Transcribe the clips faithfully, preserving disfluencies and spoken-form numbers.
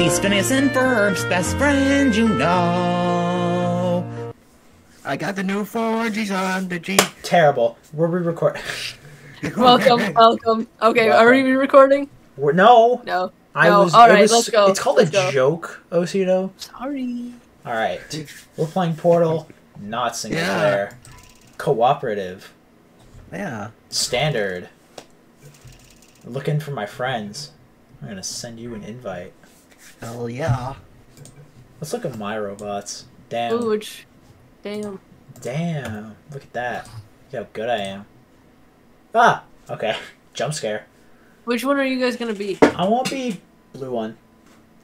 He's spinning us in verbs, best friend you know. I got the new four G's on the G. Terrible. We're re-recording. Welcome, welcome. Okay, welcome. Are we re-recording? We're, no. No. I no. was. All right, was, let's go. It's called let's a go. joke, Osito. Sorry. All right, we're playing Portal, not single player, yeah. cooperative, yeah, standard. Looking for my friends. I'm gonna send you an invite. Hell yeah. Let's look at my robots. Damn. Ooh, damn. Damn. Look at that. Look how good I am. Ah! Okay. Jump scare. Which one are you guys gonna be? I won't be blue one.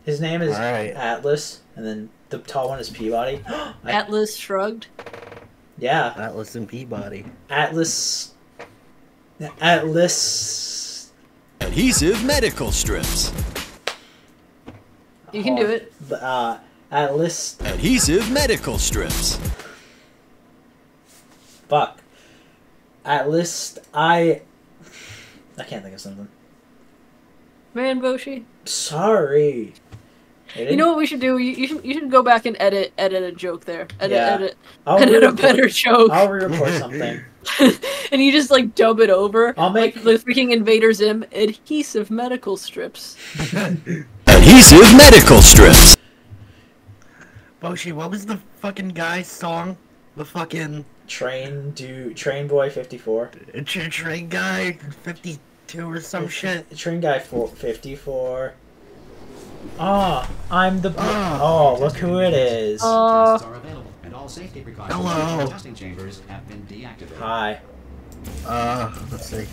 His name is right. Atlas, and then the tall one is Peabody. I... Atlas shrugged? Yeah. Atlas and Peabody. Atlas... Atlas... Adhesive medical strips. You can oh, do it. Uh, Atlas... Adhesive medical strips. Fuck. Atlas... I... I can't think of something. Man, Boshi. Sorry. You know what we should do? You, you should you should go back and edit edit a joke there. Edit yeah. edit I'll edit a better joke. I'll re-report something. And you just like dub it over. I'll make like the freaking Invader Zim adhesive medical strips. Adhesive medical strips. Boshi, what was the fucking guy's song? The fucking Train do Trainboy fifty-four. Tra train guy fifty-two or some shit. Train guy fifty-four. Ah, oh, I'm the. Oh, oh look who it is. Uh, Hello. Hi. Uh, let's see.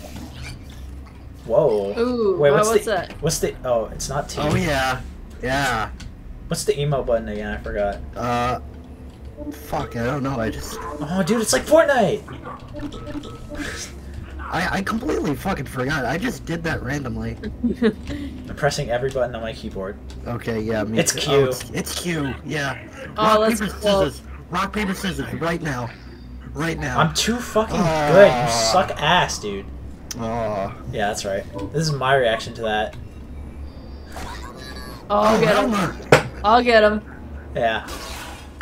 Whoa. Ooh, wait, what's, what's the, that? What's the? Oh, it's not T. Oh yeah, yeah. What's the emo button again? I forgot. Uh, fuck, I don't know. I just. Oh, dude, it's like Fortnite. I, I completely fucking forgot. I just did that randomly. I'm pressing every button on my keyboard. Okay, yeah, me It's too. Q. Oh, it's, it's Q, yeah. Oh, Rock, paper, scissors. Rock, paper, scissors. Right now. Right now. I'm too fucking uh, good. You suck ass, dude. Oh. Uh, yeah, that's right. This is my reaction to that. Oh, I'll get him. I'll get him. Yeah.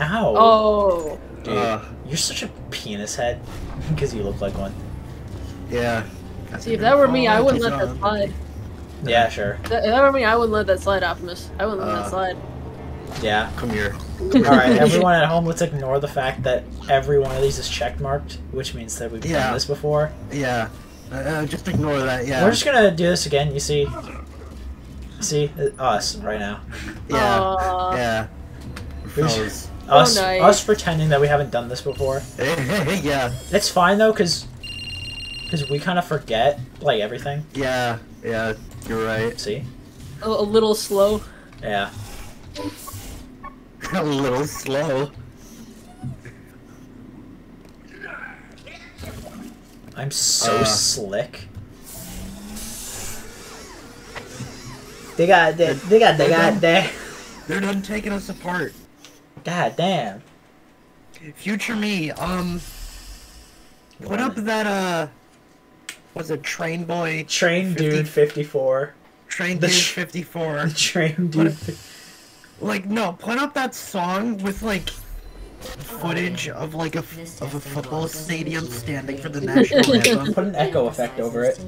Ow. Oh. Dude, uh, you're such a penis head. Because you look like one. Yeah. See, if that were me, I wouldn't let that slide. Yeah, sure. If that were me, I wouldn't let that slide, Optimus. I wouldn't let uh, that slide. Yeah. Come here. Alright, everyone at home, let's ignore the fact that every one of these is checkmarked, which means that we've yeah. done this before. Yeah. Uh, just ignore that, yeah. We're just gonna do this again, you see. See? Us, right now. Yeah. Aww. Yeah. Just, oh, us, nice. us pretending that we haven't done this before. Yeah. It's fine, though, because... Because we kind of forget, like, everything. Yeah, yeah, you're right. See? A, a little slow. Yeah. A little slow. I'm so uh. slick. They got, they, they got, they got, they. They're done taking us apart. God damn. Future me, um... Put up that, uh... Was it Train Boy? Train Dude fifty-four. Train Dude fifty-four. Train Dude. Like no, put up that song with like footage of like a of a football stadium standing for the national anthem. Put an echo effect over it.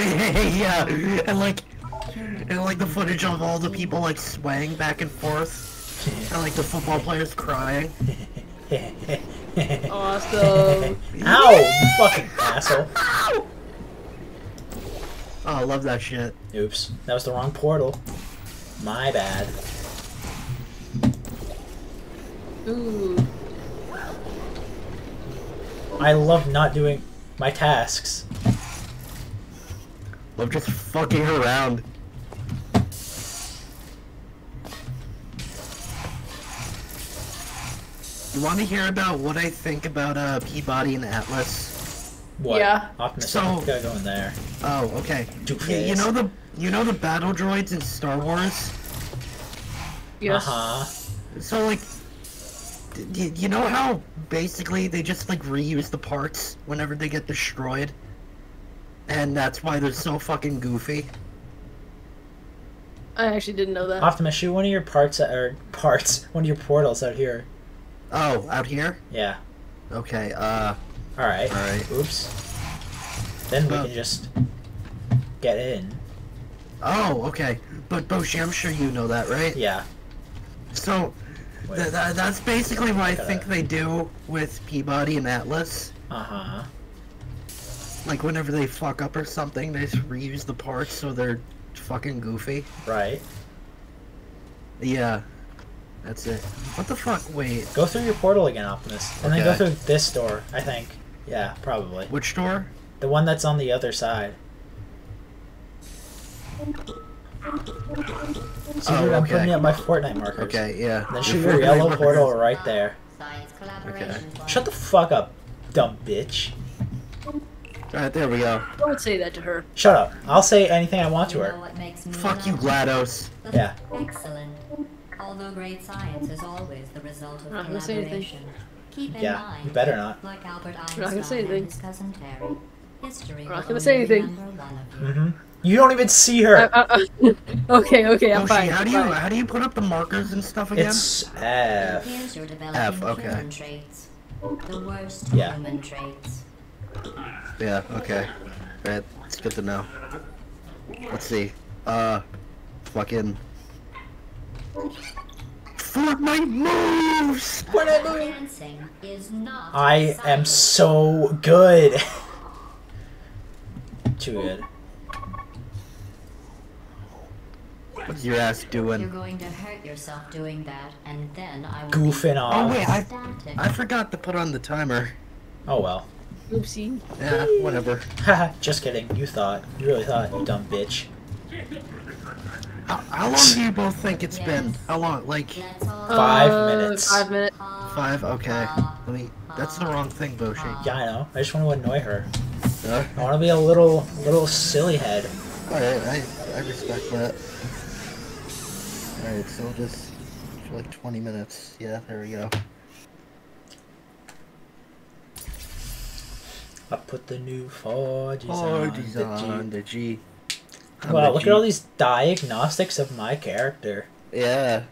Yeah, and like, and like the footage of all the people like swaying back and forth, and like the football players crying. Awesome! Ow! You fucking asshole! Oh, I love that shit. Oops, that was the wrong portal. My bad. Ooh. I love not doing my tasks. I'm just fucking around. You want to hear about what I think about uh, Peabody and Atlas? What? Yeah. Optimus, so, I gotta go in there. Oh, okay. You, you know the you know the battle droids in Star Wars? Yes. Uh-huh. So like, d you know how basically they just like reuse the parts whenever they get destroyed, and that's why they're so fucking goofy. I actually didn't know that. Optimus, shoot one of your parts at, or parts, one of your portals out here. Oh, out here? Yeah. Okay. Uh. All right. All right. Oops. Then we oh. can just get in. Oh, okay. But Boshi, I'm sure you know that, right? Yeah. So, th th that's basically what I think they do with Peabody and Atlas. Uh huh. Like whenever they fuck up or something, they just reuse the parts so they're fucking goofy. Right. Yeah. That's it. What the fuck? Wait. Go through your portal again, Optimus. And okay. then go through this door, I think. Yeah, probably. Which door? The one that's on the other side. So oh, I'm okay. putting up my Fortnite markers. Okay, yeah. And then shoot your, your yellow markers. Portal right there. Okay. Shut the fuck up, dumb bitch. Alright, there we go. Don't say that to her. Shut up. I'll say anything I want to her. Fuck you, GLaDOS. Yeah. Excellent. Although great science is always the result of collaboration, keep in yeah, mind, you better not. Like Albert Einstein, I'm not gonna say anything. Terry, history I'm not gonna say anything. Mm-hmm. You don't even see her. Uh, uh, uh. Okay, okay, I'm Boshi, fine. How do you how do you put up the markers and stuff again? It's F. Here's your F. Okay. Human traits. The worst yeah. human traits. Yeah. Okay. All right. It's good to know. Let's see. Uh, fucking. For my moves! What I move! I am so good! Too good. What's your ass doing? You're going to hurt yourself doing that, and then I will goofing off. Oh wait, I, I forgot to put on the timer. Oh well. Oopsie. Yeah, whatever. Haha, just kidding. You thought. You really thought, you dumb bitch. How long do you both think it's yes. been? How long? Like five uh, minutes. Five minutes. Five. Okay. Let me. That's the wrong thing, Boshi. Yeah, I know. I just want to annoy her. Okay. I want to be a little, little silly head. All right. I, I respect that. All right. So just for like twenty minutes. Yeah. There we go. I put the new forges on the, the G. I'm wow, look G. at all these diagnostics of my character. Yeah.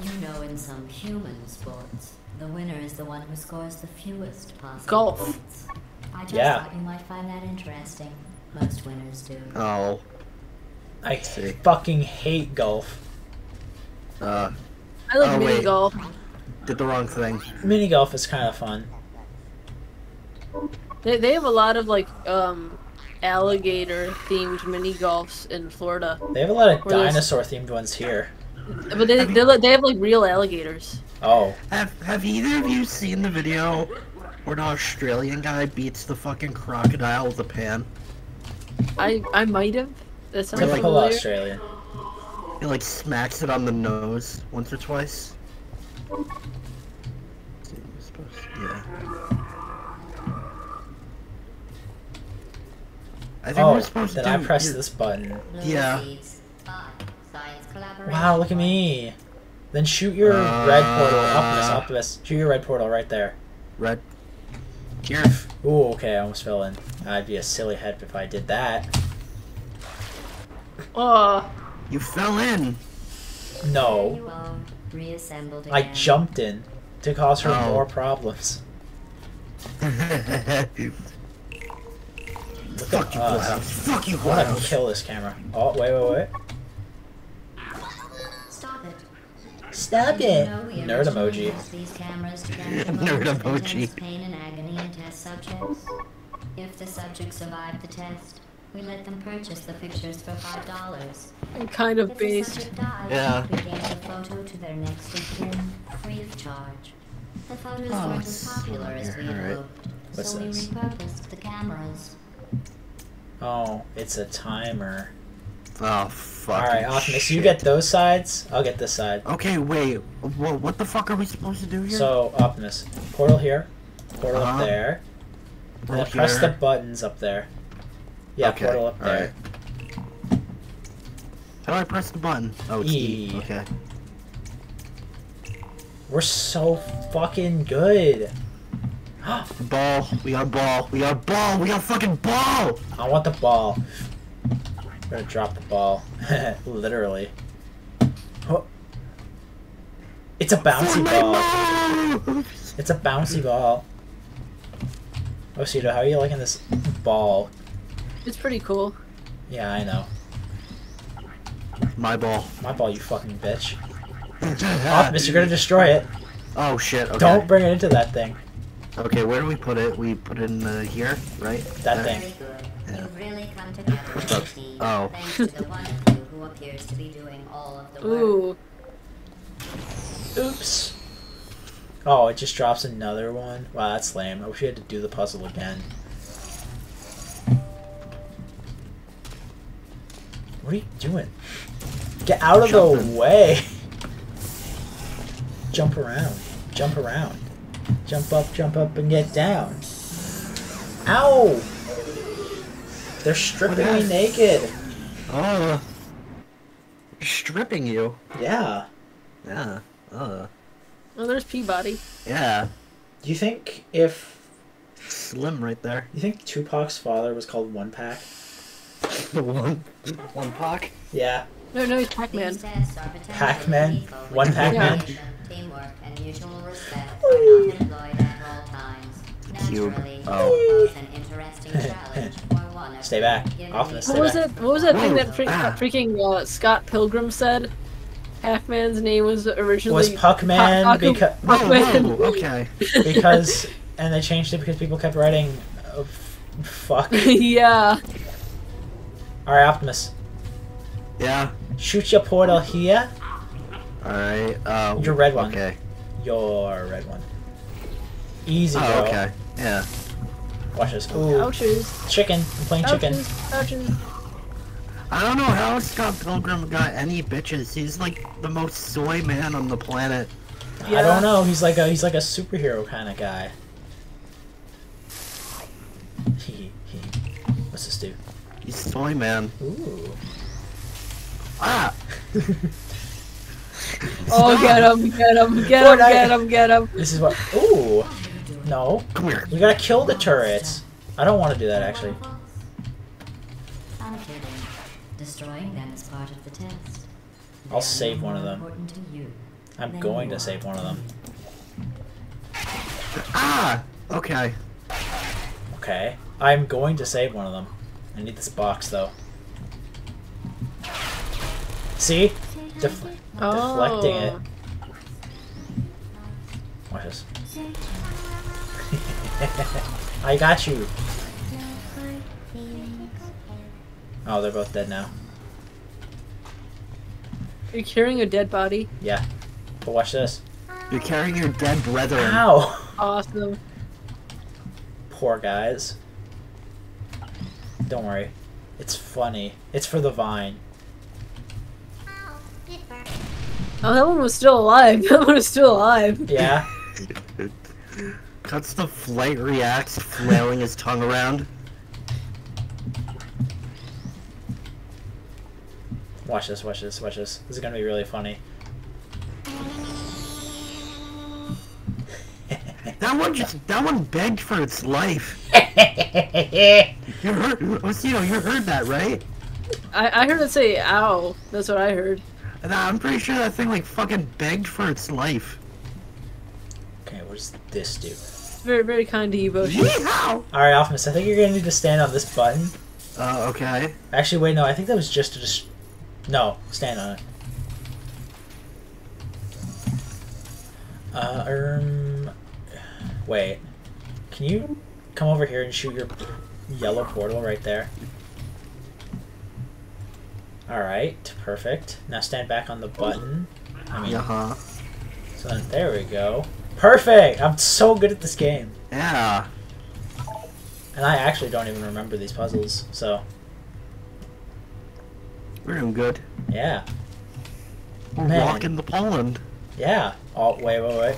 You know, in some human sports, the winner is the one who scores the fewest possible golf. Points. I just yeah. thought you might find that interesting. Most winners do. Oh. I see. Fucking hate golf. Uh. I like oh, mini wait. golf. Did the wrong thing. Mini golf is kind of fun. They they have a lot of like um. alligator-themed mini-golfs in Florida. They have a lot of dinosaur-themed ones here. But they, they, they have, like, real alligators. Oh. Have, have either of you seen the video where an Australian guy beats the fucking crocodile with a pan? I I might have. That sounds like familiar. Australian. He, like, smacks it on the nose once or twice. Yeah. I think oh, we're supposed then to I press this button. Yeah. Wow, look at me. Then shoot your uh, red portal. Optimus, Optimus. Shoot your red portal right there. Red. Here. Ooh, okay, I almost fell in. I'd be a silly head if I did that. Oh. You fell in. No. I jumped in to cause her oh. more problems. Look fuck, at, you uh, fuck you, GLaDOS! I want to kill this camera. Oh, wait, wait, wait. Stop it. Stop it! Nerd emoji. Nerd emoji. Pain and agony in test subjects. If the subjects survive the test, we let them purchase the pictures for five dollars. I'm kind of based. Yeah. We gave the photo to their next of kin, free of charge. The photos oh, weren't as popular as we had hoped, so we repurposed the cameras. Oh, it's a timer. Oh, fuck. Alright, Optimus, you get those sides, I'll get this side. Okay, wait. What the fuck are we supposed to do here? So, Optimus, portal here, portal uh-huh. up there, Portal and then press the buttons up there. Yeah, okay. Portal up there. All right. How do I press the button? Oh, it's E. E. Okay. We're so fucking good. The ball. We got ball. We got ball. We got fucking ball. I want the ball. I'm gonna drop the ball. Literally. Oh. It's a bouncy Fortnite ball. Ball. It's a bouncy ball. Osito, how are you liking this ball? It's pretty cool. Yeah, I know. My ball. My ball, you fucking bitch. Optimus, you're gonna destroy it. Oh shit, okay. Don't bring it into that thing. Okay, where do we put it? We put it in uh, here, right? That there. Thing. Yeah. Really come together, oh. To the one of you who appears to be doing all of the work. Ooh. Oops. Oh, it just drops another one. Wow, that's lame. I wish we had to do the puzzle again. What are you doing? Get out of Jumping. the way! Jump around. Jump around. Jump up, jump up, and get down. Ow! They're stripping me naked. Uh. Stripping you? Yeah. Yeah. Uh. Well, there's Peabody. Yeah. Do you think if... Slim right there. You think Tupac's father was called One Pac? one, one Pac? Yeah. No, no, he's Pac-Man. Pac-Man? One Pac-Man? Yeah. Teamwork and mutual respect are not employed at all times. Naturally, oh. An interesting challenge for one of stay back. Office. What was that? What was that thing that, fre ah. that freaking uh, Scott Pilgrim said? Pac-Man's name was originally was Puckman pa because oh, oh, okay because and they changed it because people kept writing oh, fuck. Yeah. All right, Optimus. Yeah. Shoot your portal here. Alright, uh... your red one. Okay. Your red one. Easy, oh, girl. okay. Yeah. Watch this. Ooh. Ouchies. Chicken. I'm playing Ouchies. chicken. Ouchies. I don't know how Scott Pilgrim got any bitches. He's like the most soy man on the planet. Yeah. I don't know. He's like a he's like a superhero kind of guy. He he. What's this dude? He's soy man. Ooh. Ah. Oh, get him, get him, get him, get him, get him. This is what. Ooh. No. Come here. We gotta kill the turrets. I don't want to do that, actually. I'm kidding. Destroying them is part of the test. I'll save one of them. I'm going to save one of them. Ah! Okay. Okay. I'm going to save one of them. I need this box, though. See? Def oh. Deflecting it. Watch this. I got you. Oh, they're both dead now. You're carrying a dead body? Yeah. But watch this. You're carrying your dead brethren. Ow! Awesome. Poor guys. Don't worry. It's funny. It's for the vine. Oh, that one was still alive. That one was still alive. Yeah. Cuts the flight reacts, flailing his tongue around. Watch this, watch this, watch this. This is gonna be really funny. That one just, that one begged for its life. You heard, Osito, you heard that, right? I, I heard it say, ow. That's what I heard. Nah, I'm pretty sure that thing like fucking begged for its life. Okay, what does this do? Very, very kind to you, Boshi. Alright, Optimus, I think you're gonna need to stand on this button. Uh, okay. Actually, wait, no, I think that was just to just... No, stand on it. Uh, um... Wait. Can you come over here and shoot your yellow portal right there? Alright, perfect. Now stand back on the button. I mean, uh-huh. So then, there we go. Perfect! I'm so good at this game. Yeah. And I actually don't even remember these puzzles, so... We're doing good. Yeah. We're Man. walking the Poland. Yeah. Oh, wait, wait, wait.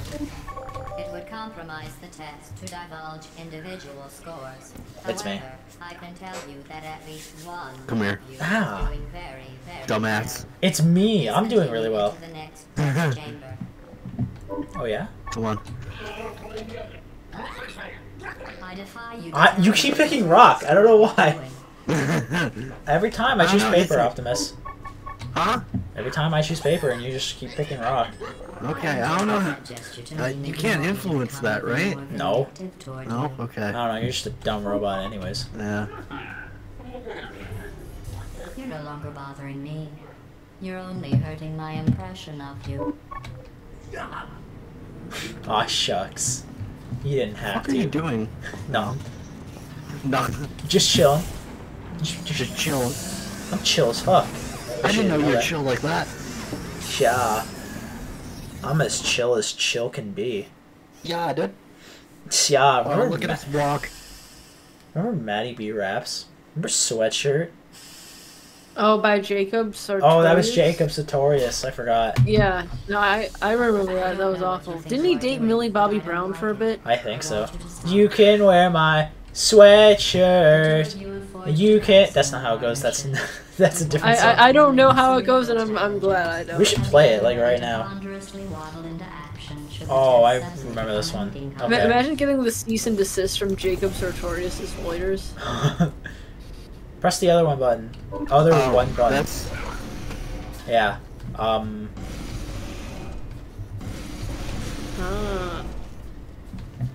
It would would compromise the test to divulge individual scores. It's However, me. I can tell you that at least one Come here. Of you ah. is doing very, very Dumbass. Well. It's me. He's I'm doing really well. The next chamber. Oh yeah? Come on. I defy you. I, you keep picking rock. I don't know why. Every time I choose I paper, Optimus. Huh? Every time I choose paper, and you just keep picking rock. Okay, I don't know. How, uh, you can't influence that, right? No. No? Okay. I don't know, you're just a dumb robot anyways. Yeah. You're no longer bothering me. You're only hurting my impression of you. Aw, shucks. You didn't have to. What are you doing? No. No. Just chilling. Just, just, just chill. I'm chill as fuck. I, I didn't know you were chill like that. Yeah. I'm as chill as chill can be. Yeah, dude. Yeah, remember oh, look Ma at this rock. Remember Maddie B Raps? Remember Sweatshirt? Oh, by Jacob Sartorius. Oh, that was Jacob Sartorius. I forgot. Yeah. No, I, I remember that. That was awful. Didn't he date Millie Bobby Brown for a bit? I think so. You can wear my sweatshirt. You can't. That's not how it goes. That's that's a different song. I, I don't know how it goes, and I'm I'm glad I don't. We should play it like right now. Oh, I remember this one. Okay. Ma imagine getting the cease and desist from Jacob Sartorius's lawyers. Press the other one button. Other oh, one button. That's... Yeah. Um. Huh.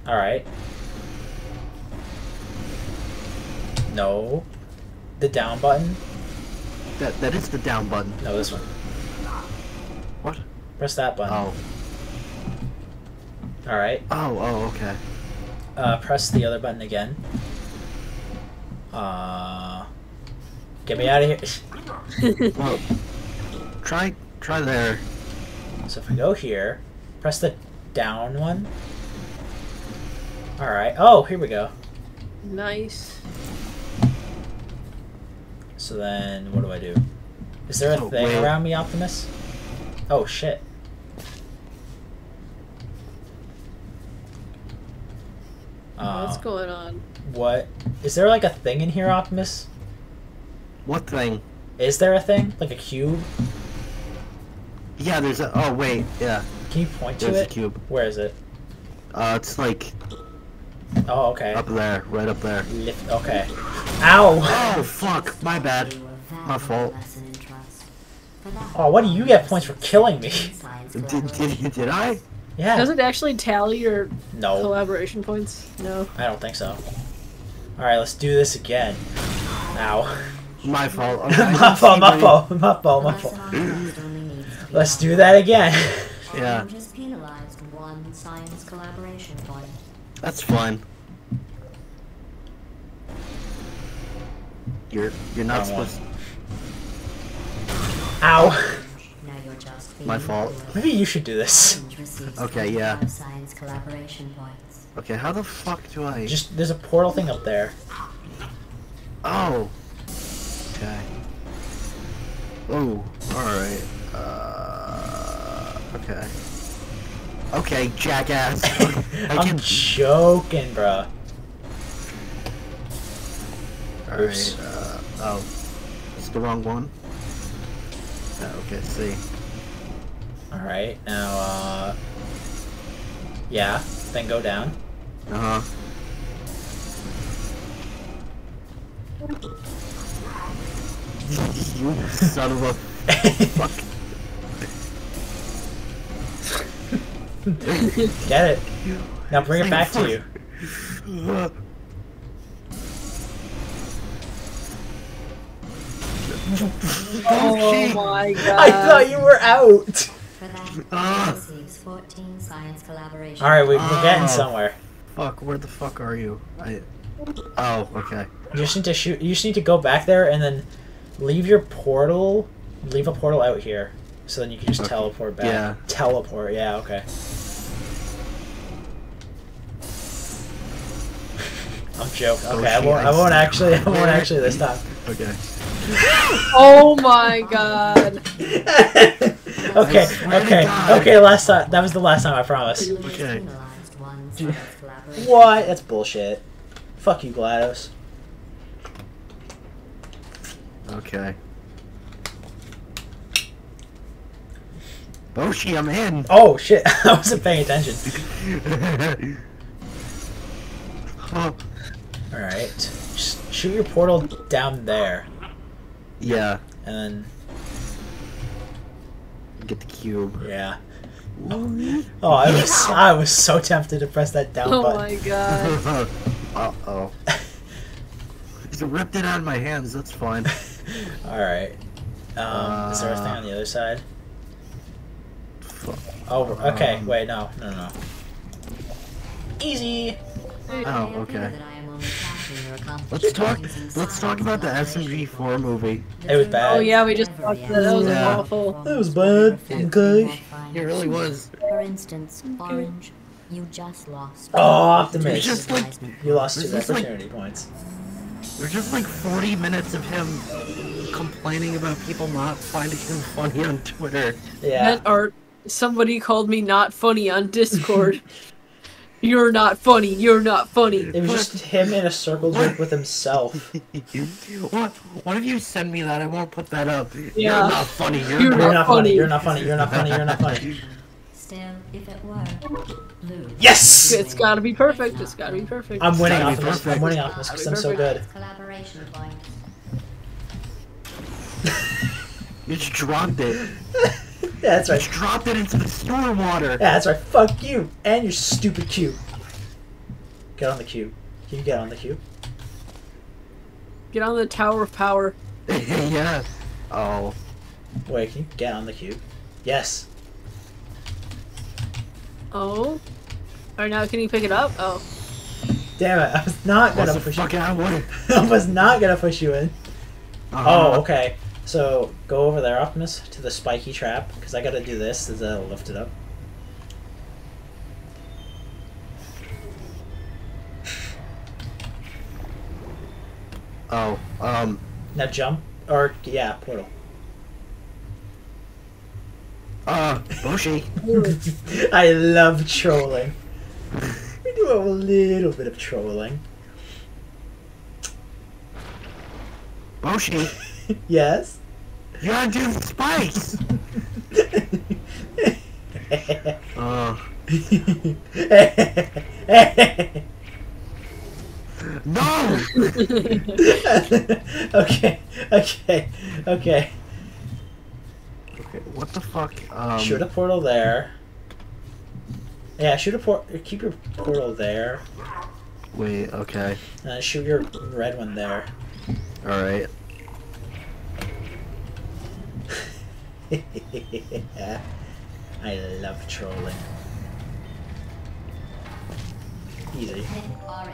All right. No. The down button? That that is the down button. No, this one. What? Press that button. Oh. Alright. Oh, oh, okay. Uh, press the other button again. Uh Get me out of here. Well, try try there. So if I go here, press the down one. Alright. Oh, here we go. Nice. So then, what do I do? Is there a oh, thing wow. around me, Optimus? Oh shit. Uh, What's going on? What? Is there like a thing in here, Optimus? What thing? Is there a thing? Like a cube? Yeah, there's a- oh wait, yeah. Can you point to it? There's a cube. Where is it? Uh, it's like... Oh, okay. Up there, right up there. Lift, okay. Ow! Oh, fuck. My bad. My fault. Oh, what do you get points for killing me? Did, did, did I? Yeah. Does it actually tally your no. collaboration points? No. I don't think so. Alright, let's do this again. Ow. My fault. Okay. my fault, my fault, my fault, my fault. Let's do that again. Yeah. That's fine. You're you're not supposed to. Ow! My fault. Maybe you should do this. Okay, yeah. Okay, how the fuck do I just there's a portal thing up there. Oh. Okay. Oh, alright. Uh okay. Okay, jackass. I'm can... joking, bruh. Alright, uh, oh. It's the wrong one. Oh, okay, see. Alright, now, uh... yeah, then go down. Uh-huh. You son of a... fuck. Get it. Now bring it back to you. Oh my god. I thought you were out. Uh, Alright, we, we're uh, getting somewhere. Fuck, where the fuck are you? I, oh, okay. You just need to shoot. You just need to go back there and then leave your portal. Leave a portal out here. So then you can just okay. teleport back. Yeah. Teleport, yeah, okay. I'm joking. Okay, oh, I won't I won't actually I won't actually this time. Okay. Oh my god. okay, okay, okay, last time that was the last time, I promise. Okay. Dude. What? That's bullshit. Fuck you, GLaDOS. Okay. Boshi, I'm in! Oh shit, I wasn't paying attention. Oh. Alright. Just shoot your portal down there. Yeah. And then get the cube. Yeah. Oh, oh, I was I was so tempted to press that down oh button. Oh my god. Uh oh. It ripped it out of my hands, that's fine. Alright. Um uh, is there a thing on the other side? Oh okay, um, wait, no, no no. Easy. Oh, okay. Let's talk let's talk about the S M G four movie. It was bad. Oh yeah, we just talked about that. That was yeah. awful. That was bad. Okay. It really was. For instance, Orange, you just lost. Oh, Optimus. Just like, you lost two opportunity like, points. There's just like forty minutes of him complaining about people not finding him funny on Twitter. Yeah. That art. Somebody called me not funny on Discord. You're not funny. You're not funny. It was what? Just him in a circle jerk with himself. What? What if you send me that? I won't put that up. Yeah. You're not funny. You're, you're not, not funny. funny. You're not funny. You're not funny. You're not funny. Still, if it were blue. Yes. It's gotta be perfect. It's gotta be perfect. I'm winning off of this. I'm winning off this because I'm so good. Collaboration point. You just dropped it. Yeah, that's right. Just dropped it into the storm water. Yeah, that's right. Fuck you and your stupid cube. Get on the cube. Can you get on the cube? Get on the tower of power. Yeah. Oh. Wait, can you get on the cube? Yes. Oh. Alright, now can you pick it up? Oh. Damn it! I was not gonna push you. I, I was not gonna push you in. Uh-huh. Oh, okay. So, go over there, Optimus, to the spiky trap, because I gotta do this, so that'll lift it up. Oh, um... Now jump, or, yeah, portal. Uh, Boshi. I love trolling. We do a little bit of trolling. Boshi. Yes? You're on doing spikes! Oh. No! okay, okay, okay. Okay, what the fuck? Um... Shoot a portal there. Yeah, shoot a port. Keep your portal there. Wait, okay. Uh, shoot your red one there. Alright. Yeah. I love trolling. Easy.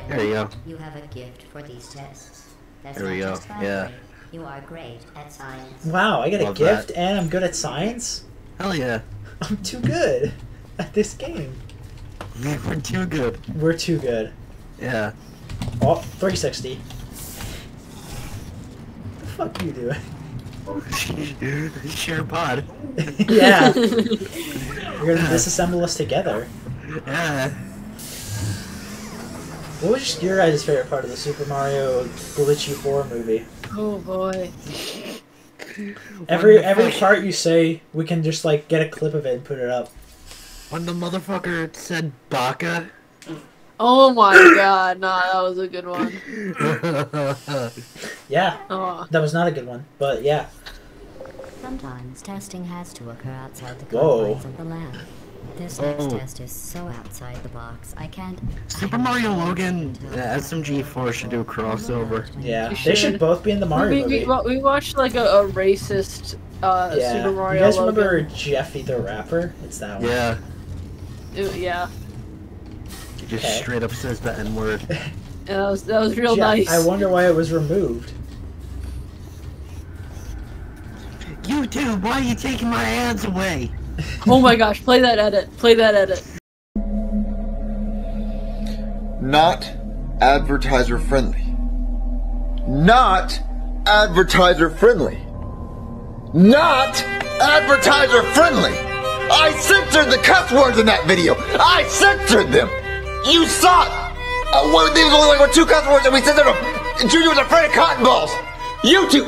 There you go. You have a gift for these tests. That's there we go. Yeah. You are great at science. Wow, I got love a gift that. And I'm good at science? Hell yeah. I'm too good at this game. Yeah, we're too good. We're too good. Yeah. Oh, three sixty. What the fuck are you doing? Share pod. Yeah. We're gonna disassemble us together. Yeah. What was your guys' favorite part of the Super Mario glitchy horror movie? Oh boy. Every every part you say, we can just like get a clip of it and put it up. When the motherfucker said Baka. Oh my god, nah, that was a good one. Yeah, oh. That was not a good one, but yeah. Sometimes testing has to occur outside the confines of the lab. This next oh. test is so outside the box, I can't... Super Mario Logan, the S M G four should do a crossover. Yeah, should. They should both be in the Mario we, movie. We, we watched like a, a racist uh, yeah. Super Mario Logan. You guys Logan. remember Jeffy the Rapper? It's that one. Yeah. It, yeah. Just okay. straight up says the N word. That was, that was real yeah, nice. I wonder why it was removed. YouTube, why are you taking my ads away? Oh my gosh, play that edit. Play that edit. Not advertiser friendly. Not advertiser friendly. Not advertiser friendly. I censored the cuss words in that video. I censored them. You suck! Uh, one of these was only like with two customers and we sent them to Junior was afraid of cotton balls! You two!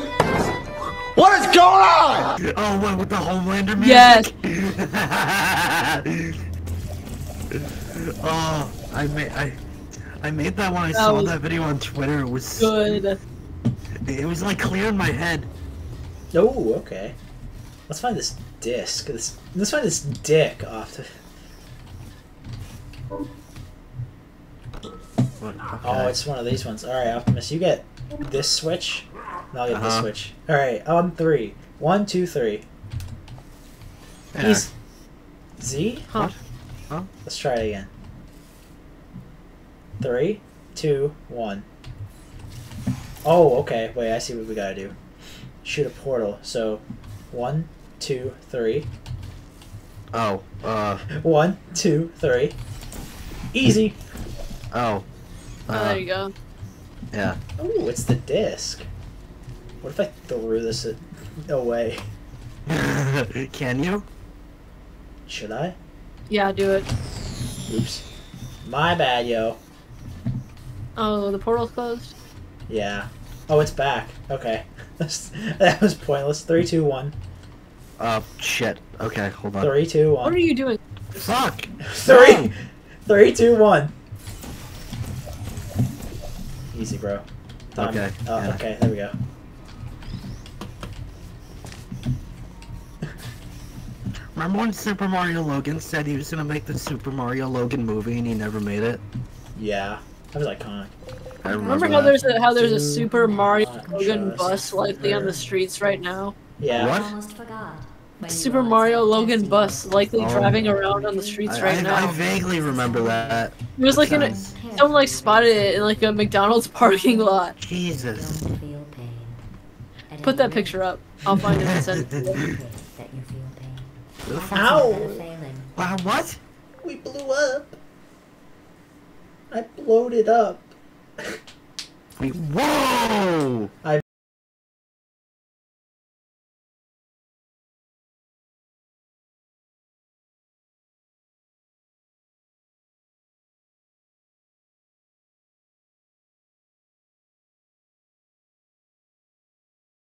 What is going on? Oh, what with the Homelander music? Yes! Oh, I made I I made that when I that saw that video on Twitter. It was good. It was like clear in my head. Oh, okay. Let's find this disc. This, let's find this dick off the. What, okay. Oh, it's one of these ones. All right, Optimus, you get this switch. And I'll get uh-huh. this switch. All right, on three. One, two, three. Yeah. He's Z. Huh? Huh? Let's try it again. Three, two, one. Oh, okay. Wait, I see what we gotta do. Shoot a portal. So, one, two, three. Oh, uh. One, two, three. Easy. Oh. Uh, oh, there you go. Yeah. Ooh, it's the disc. What if I threw this away? Can you? Should I? Yeah, do it. Oops. My bad, yo. Oh, the portal's closed? Yeah. Oh, it's back. Okay. That was pointless. Three, two, one. Uh, shit. Okay, hold on. Three, two, one. What are you doing? Fuck! Three! No. Three, two, one. Easy, bro. Time. Okay. Oh, yeah. Okay, there we go. Remember when Super Mario Logan said he was gonna make the Super Mario Logan movie and he never made it? Yeah. That was iconic. I remember, remember how that. there's a how there's a Super Mario Logan bus likely on the streets right now? Yeah. What? Super Mario Logan bus likely oh, driving around on the streets I, right I, now. I vaguely remember that. It was like in a, someone like spotted it in like a McDonald's parking lot. Jesus. Put that picture up. I'll find it and send it to you. Ow! Wow, what? We blew up. I blowed it up. Whoa! I